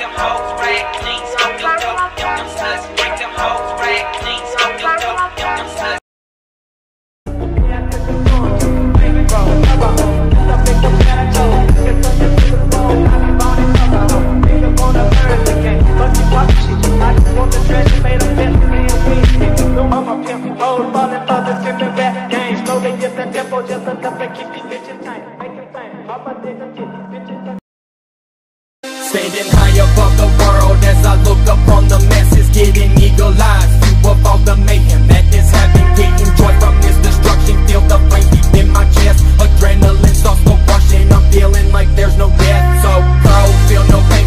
them hoes rag clean, smoke them dope, them them sluts. Break them hoes rag clean, smoke them dope, them them sluts. Standing high above the world as I look upon the masses, getting eagle eyes, view of all the mayhem that is happening, getting joy from this destruction, feel the flame deep in my chest, adrenaline starts to rushing, I'm feeling like there's no death, so cold, feel no pain.